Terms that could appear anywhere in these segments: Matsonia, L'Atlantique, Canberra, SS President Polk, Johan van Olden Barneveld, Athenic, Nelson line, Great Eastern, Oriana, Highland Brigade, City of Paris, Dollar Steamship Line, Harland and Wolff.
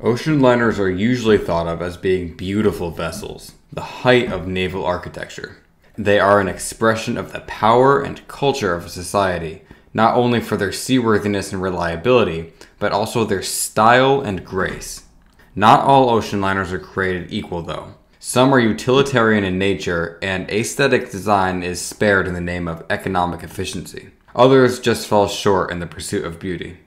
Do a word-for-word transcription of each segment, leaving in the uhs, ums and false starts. Ocean liners are usually thought of as being beautiful vessels, the height of naval architecture. They are an expression of the power and culture of a society, not only for their seaworthiness and reliability, but also their style and grace. Not all ocean liners are created equal though. Some are utilitarian in nature, and aesthetic design is spared in the name of economic efficiency. Others just fall short in the pursuit of beauty.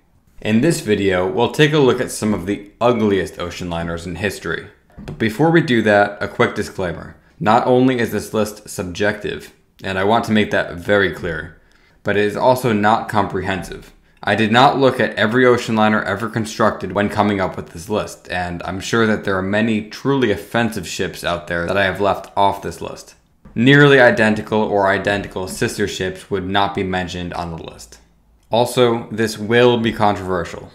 In this video, we'll take a look at some of the ugliest ocean liners in history. But before we do that, a quick disclaimer. Not only is this list subjective, and I want to make that very clear, but it is also not comprehensive. I did not look at every ocean liner ever constructed when coming up with this list, and I'm sure that there are many truly offensive ships out there that I have left off this list. Nearly identical or identical sister ships would not be mentioned on the list. Also, this will be controversial.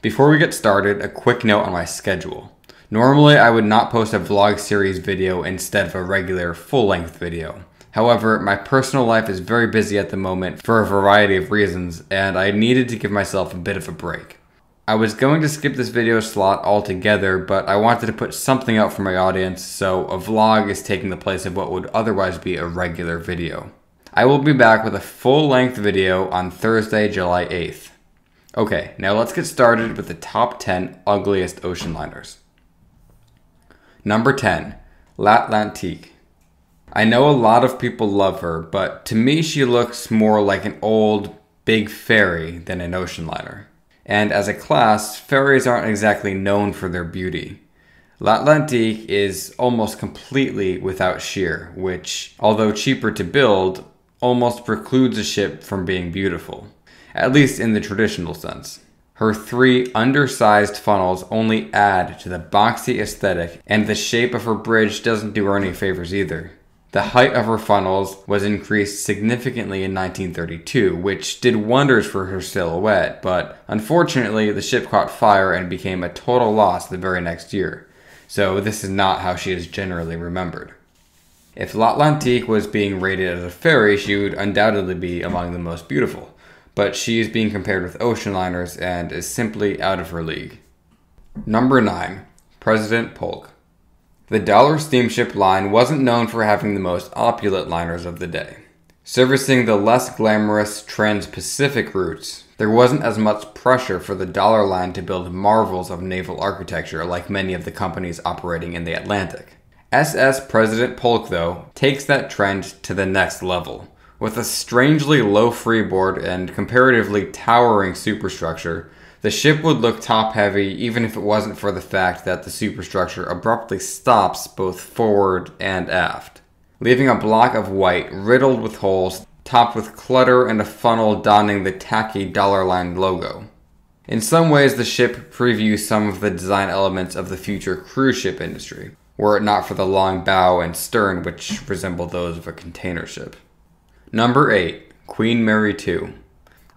Before we get started, a quick note on my schedule. Normally, I would not post a vlog series video instead of a regular full-length video. However, my personal life is very busy at the moment for a variety of reasons, and I needed to give myself a bit of a break. I was going to skip this video slot altogether, but I wanted to put something out for my audience, so a vlog is taking the place of what would otherwise be a regular video. I will be back with a full-length video on Thursday, July eighth. Okay, now let's get started with the top ten ugliest ocean liners. Number ten, L'Atlantique. I know a lot of people love her, but to me she looks more like an old, big ferry than an ocean liner. And as a class, ferries aren't exactly known for their beauty. L'Atlantique is almost completely without sheer, which, although cheaper to build, almost precludes a ship from being beautiful, at least in the traditional sense. Her three undersized funnels only add to the boxy aesthetic, and the shape of her bridge doesn't do her any favors either. The height of her funnels was increased significantly in nineteen thirty-two, which did wonders for her silhouette, but unfortunately the ship caught fire and became a total loss the very next year, so this is not how she is generally remembered. If L'Atlantique was being rated as a ferry, she would undoubtedly be among the most beautiful, but she is being compared with ocean liners and is simply out of her league. Number nine, President Polk. The Dollar Steamship Line wasn't known for having the most opulent liners of the day. Servicing the less glamorous trans-Pacific routes, there wasn't as much pressure for the Dollar Line to build marvels of naval architecture like many of the companies operating in the Atlantic. S S President Polk, though, takes that trend to the next level. With a strangely low freeboard and comparatively towering superstructure, the ship would look top-heavy even if it wasn't for the fact that the superstructure abruptly stops both forward and aft, leaving a block of white riddled with holes, topped with clutter and a funnel donning the tacky Dollar Line logo. In some ways, the ship previews some of the design elements of the future cruise ship industry, were it not for the long bow and stern which resemble those of a container ship. Number eight, Queen Mary the Second.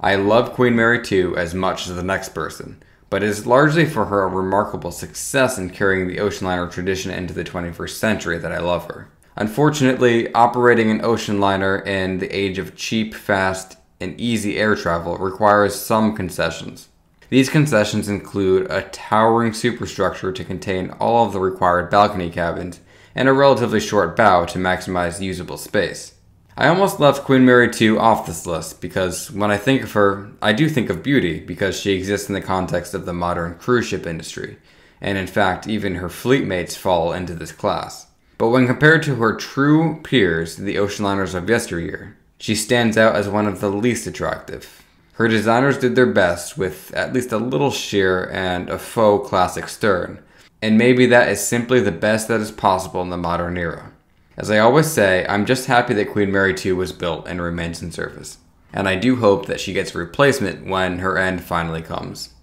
I love Queen Mary the Second as much as the next person, but it is largely for her remarkable success in carrying the ocean liner tradition into the twenty-first century that I love her. Unfortunately, operating an ocean liner in the age of cheap, fast, and easy air travel requires some concessions. These concessions include a towering superstructure to contain all of the required balcony cabins, and a relatively short bow to maximize usable space. I almost left Queen Mary the Second off this list because when I think of her, I do think of beauty because she exists in the context of the modern cruise ship industry, and in fact even her fleet mates fall into this class. But when compared to her true peers, the ocean liners of yesteryear, she stands out as one of the least attractive. Her designers did their best with at least a little sheer and a faux classic stern, and maybe that is simply the best that is possible in the modern era. As I always say, I'm just happy that Queen Mary the Second was built and remains in service, and I do hope that she gets a replacement when her end finally comes.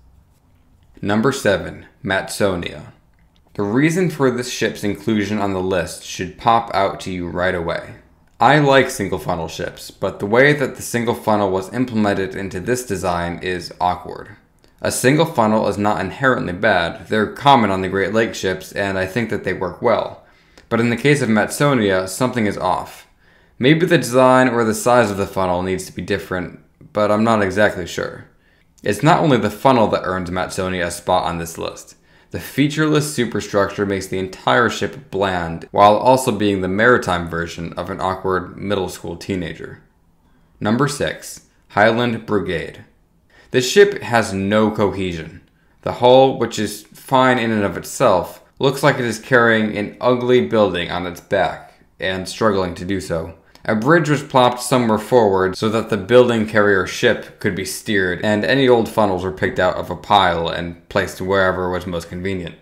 Number seven, Matsonia. The reason for this ship's inclusion on the list should pop out to you right away. I like single funnel ships, but the way that the single funnel was implemented into this design is awkward. A single funnel is not inherently bad, they're common on the Great Lakes ships, and I think that they work well. But in the case of Matsonia, something is off. Maybe the design or the size of the funnel needs to be different, but I'm not exactly sure. It's not only the funnel that earns Matsonia a spot on this list. The featureless superstructure makes the entire ship bland, while also being the maritime version of an awkward middle school teenager. Number six. Highland Brigade. The ship has no cohesion. The hull, which is fine in and of itself, looks like it is carrying an ugly building on its back, and struggling to do so. A bridge was plopped somewhere forward so that the building carrier ship could be steered, and any old funnels were picked out of a pile and placed wherever was most convenient.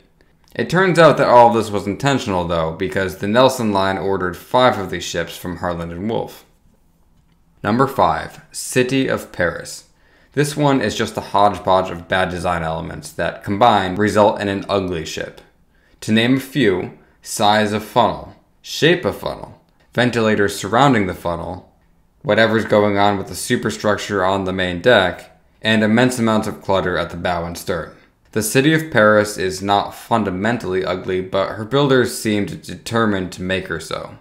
It turns out that all of this was intentional, though, because the Nelson line ordered five of these ships from Harland and Wolff. Number five. City of Paris. This one is just a hodgepodge of bad design elements that, combined, result in an ugly ship. To name a few: size of funnel, shape of funnel, ventilators surrounding the funnel, whatever's going on with the superstructure on the main deck, and immense amounts of clutter at the bow and stern. The City of Paris is not fundamentally ugly, but her builders seemed determined to make her so.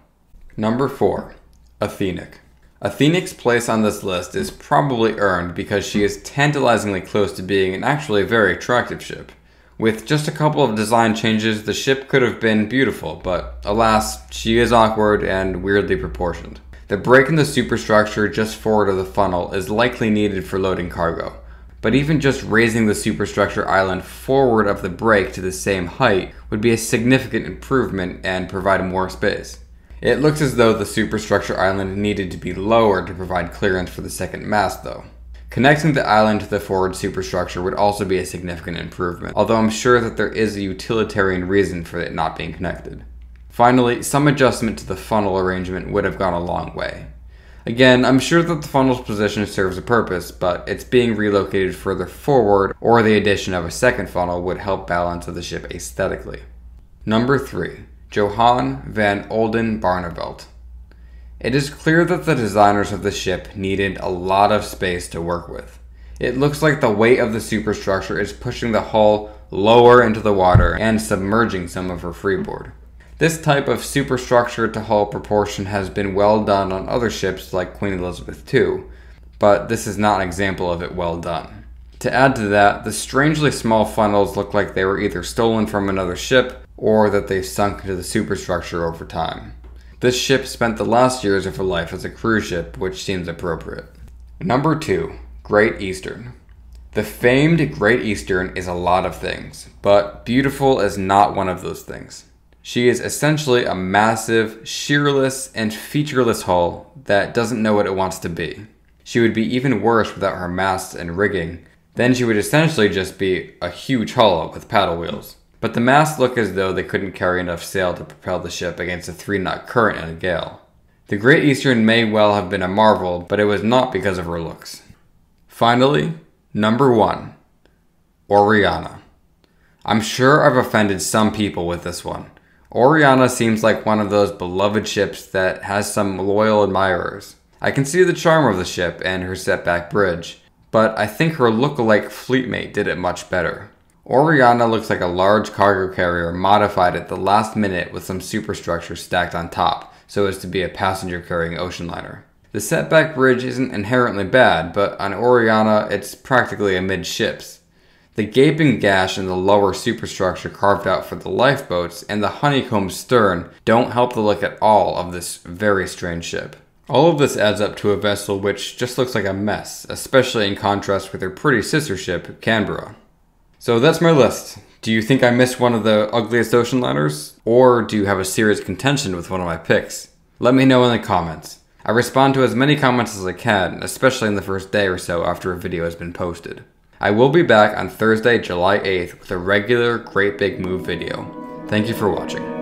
Number four. Athenic. Athenic's place on this list is probably earned because she is tantalizingly close to being an actually very attractive ship. With just a couple of design changes, the ship could have been beautiful, but alas, she is awkward and weirdly proportioned. The break in the superstructure just forward of the funnel is likely needed for loading cargo, but even just raising the superstructure island forward of the break to the same height would be a significant improvement and provide more space. It looks as though the superstructure island needed to be lowered to provide clearance for the second mast, though. Connecting the island to the forward superstructure would also be a significant improvement, although I'm sure that there is a utilitarian reason for it not being connected. Finally, some adjustment to the funnel arrangement would have gone a long way. Again, I'm sure that the funnel's position serves a purpose, but it's being relocated further forward or the addition of a second funnel would help balance the ship aesthetically. Number three. Johan van Olden Barneveld. It is clear that the designers of the ship needed a lot of space to work with. It looks like the weight of the superstructure is pushing the hull lower into the water and submerging some of her freeboard. This type of superstructure to hull proportion has been well done on other ships like Queen Elizabeth the Second, but this is not an example of it well done. To add to that, the strangely small funnels look like they were either stolen from another ship or that they've sunk into the superstructure over time. This ship spent the last years of her life as a cruise ship, which seems appropriate. Number two. Great Eastern. The famed Great Eastern is a lot of things, but beautiful is not one of those things. She is essentially a massive, shearless, and featureless hull that doesn't know what it wants to be. She would be even worse without her masts and rigging. Then she would essentially just be a huge hull with paddle wheels. But the masts look as though they couldn't carry enough sail to propel the ship against a three-knot current and a gale. The Great Eastern may well have been a marvel, but it was not because of her looks. Finally, number one, Oriana. I'm sure I've offended some people with this one. Oriana seems like one of those beloved ships that has some loyal admirers. I can see the charm of the ship and her setback bridge, but I think her look-alike fleetmate did it much better. Oriana looks like a large cargo carrier modified at the last minute with some superstructure stacked on top, so as to be a passenger-carrying ocean liner. The setback bridge isn't inherently bad, but on Oriana, it's practically amidships. The gaping gash in the lower superstructure carved out for the lifeboats and the honeycomb stern don't help the look at all of this very strange ship. All of this adds up to a vessel which just looks like a mess, especially in contrast with her pretty sister ship, Canberra. So that's my list. Do you think I missed one of the ugliest ocean liners? Or do you have a serious contention with one of my picks? Let me know in the comments. I respond to as many comments as I can, especially in the first day or so after a video has been posted. I will be back on Thursday, July eighth with a regular Great Big Move video. Thank you for watching.